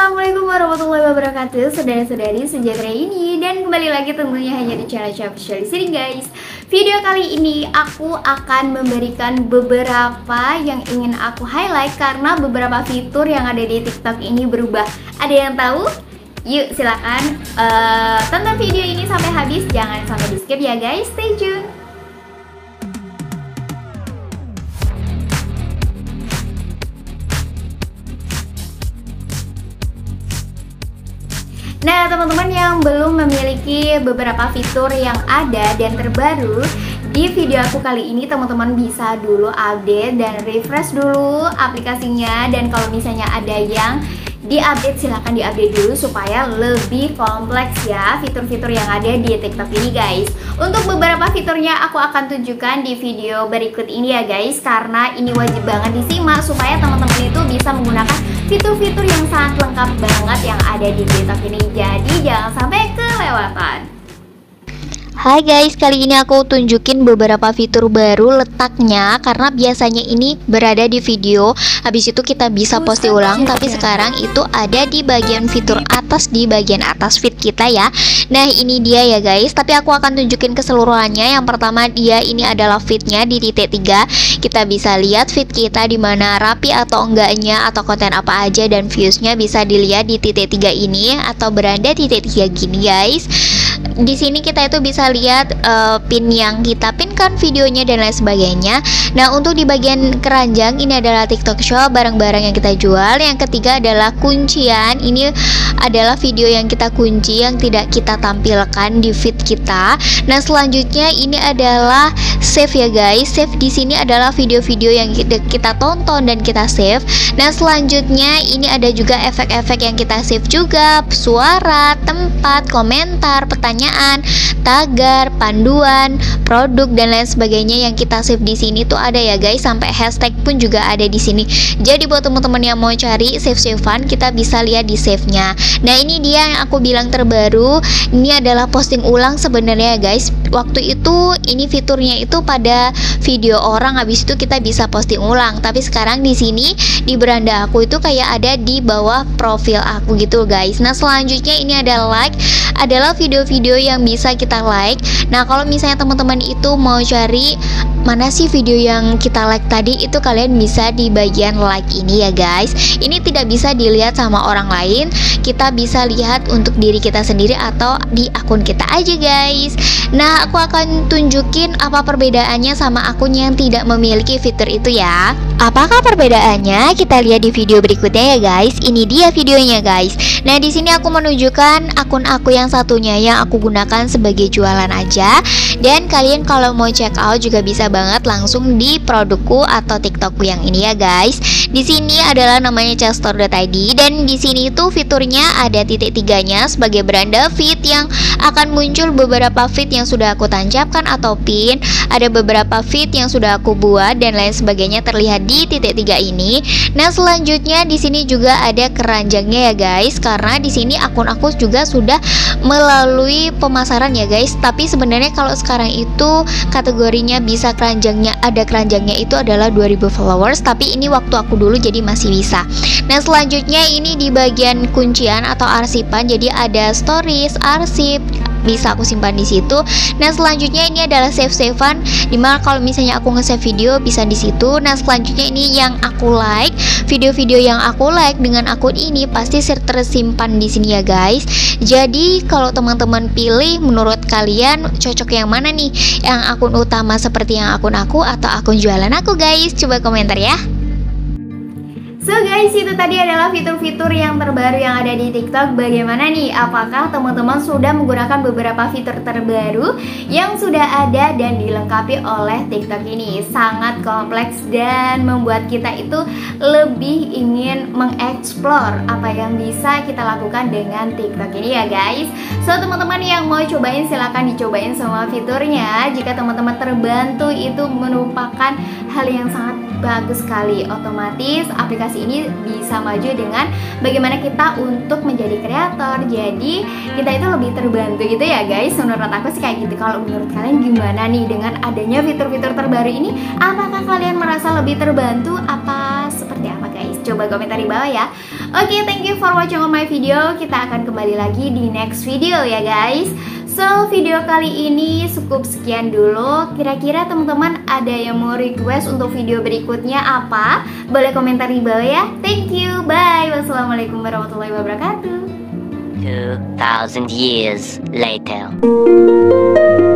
Assalamualaikum warahmatullahi wabarakatuh, saudara-saudari sejahtera ini, dan kembali lagi tentunya hanya di channel Ica Official. Di sini guys, video kali ini aku akan memberikan beberapa yang ingin aku highlight karena beberapa fitur yang ada di TikTok ini berubah. Ada yang tahu? Yuk silakan tonton video ini sampai habis, jangan sampai di skip ya guys. Stay tune. Nah, teman-teman yang belum memiliki beberapa fitur yang ada dan terbaru di video aku kali ini, teman-teman bisa dulu update dan refresh dulu aplikasinya. Dan kalau misalnya ada yang di-update, silahkan di-update dulu supaya lebih kompleks ya fitur-fitur yang ada di TikTok ini guys. Untuk beberapa fiturnya aku akan tunjukkan di video berikut ini ya guys, karena ini wajib banget disimak supaya teman-teman itu bisa menggunakan fitur-fitur yang sangat lengkap banget yang ada di TikTok ini, jadi jangan sampai kelewatan. Hai guys, kali ini aku tunjukin beberapa fitur baru letaknya, karena biasanya ini berada di video, habis itu kita bisa post ulang, tapi sekarang itu ada di bagian fitur atas, di bagian atas feed kita ya. Nah ini dia ya guys, tapi aku akan tunjukin keseluruhannya. Yang pertama dia ini adalah feednya di titik 3. Kita bisa lihat feed kita dimana rapi atau enggaknya, atau konten apa aja, dan viewsnya bisa dilihat di titik 3 ini, atau beranda titik 3 gini guys. Di sini kita itu bisa lihat pin yang kita pinkan videonya dan lain sebagainya. Nah untuk di bagian keranjang ini adalah TikTok Shop, barang-barang yang kita jual. Yang ketiga adalah kuncian, ini adalah video yang kita kunci yang tidak kita tampilkan di feed kita. Nah selanjutnya ini adalah save ya guys, save di sini adalah video-video yang kita tonton dan kita save. Nah selanjutnya ini ada juga efek-efek yang kita save juga, suara, tempat, komentar, pertanyaan, tagar, panduan, produk dan lain sebagainya yang kita save di sini tuh ada ya guys, sampai hashtag pun juga ada di sini. Jadi buat teman-teman yang mau cari save-savean, kita bisa lihat di save-nya. Nah ini dia yang aku bilang terbaru. Ini adalah posting ulang sebenarnya guys. Waktu itu ini fiturnya itu pada video orang, habis itu kita bisa posting ulang. Tapi sekarang di sini di beranda aku itu kayak ada di bawah profil aku gitu guys. Nah selanjutnya ini ada like, adalah video-video yang bisa kita like. Nah kalau misalnya teman-teman itu mau cari mana sih video yang kita like tadi, itu kalian bisa di bagian like ini ya guys. Ini tidak bisa dilihat sama orang lain, kita bisa lihat untuk diri kita sendiri atau di akun kita aja guys. Nah aku akan tunjukin apa perbedaannya sama akun yang tidak memiliki fitur itu ya. Apakah perbedaannya? Kita lihat di video berikutnya ya guys. Ini dia videonya guys. Nah di sini aku menunjukkan akun aku yang satunya yang aku gunakan sebagai jualan aja. Dan kalian kalau mau check out juga bisa banget langsung di produkku atau TikTokku yang ini ya guys. Di sini adalah namanya Chastor.id, dan di sini itu fiturnya ada titik tiganya sebagai beranda feed yang akan muncul beberapa feed yang sudah aku tancapkan atau pin. Ada beberapa feed yang sudah aku buat dan lain sebagainya terlihat di titik tiga ini. Nah selanjutnya di sini juga ada keranjangnya ya guys, karena di sini akun aku juga sudah melalui pemasaran ya guys. Tapi sebenarnya kalau sekarang itu kategorinya bisa keranjangnya, ada keranjangnya itu adalah 2000 followers, tapi ini waktu aku dulu jadi masih bisa. Nah selanjutnya ini di bagian kuncian atau arsipan, jadi ada stories, arsip, bisa aku simpan di situ. Nah selanjutnya ini adalah save-savean, dimana kalau misalnya aku nge-save video bisa di situ. Nah selanjutnya ini yang aku like, video-video yang aku like dengan akun ini pasti tersimpan di sini ya guys. Jadi kalau teman-teman pilih, menurut kalian cocok yang mana nih, yang akun utama seperti yang akun aku atau akun jualan aku guys? Coba komentar ya. So guys, itu tadi adalah fitur-fitur yang terbaru yang ada di TikTok. Bagaimana nih? Apakah teman-teman sudah menggunakan beberapa fitur terbaru yang sudah ada dan dilengkapi oleh TikTok ini? Sangat kompleks dan membuat kita itu lebih ingin mengeksplor apa yang bisa kita lakukan dengan TikTok ini ya guys. So teman-teman yang mau cobain, silahkan dicobain semua fiturnya. Jika teman-teman terbantu, itu merupakan hal yang sangat bagus sekali. Otomatis aplikasi ini bisa maju dengan bagaimana kita untuk menjadi kreator. Jadi kita itu lebih terbantu gitu ya guys. Menurut aku sih kayak gitu. Kalau menurut kalian gimana nih dengan adanya fitur-fitur terbaru ini? Apakah kalian merasa lebih terbantu apa seperti apa guys? coba komentar di bawah ya. Oke, thank you for watching on my video. Kita akan kembali lagi di next video ya guys. So, video kali ini cukup sekian dulu. Kira-kira teman-teman ada yang mau request untuk video berikutnya apa? Boleh komentar di bawah ya. Thank you, bye. Wassalamualaikum warahmatullahi wabarakatuh. 2000 years later.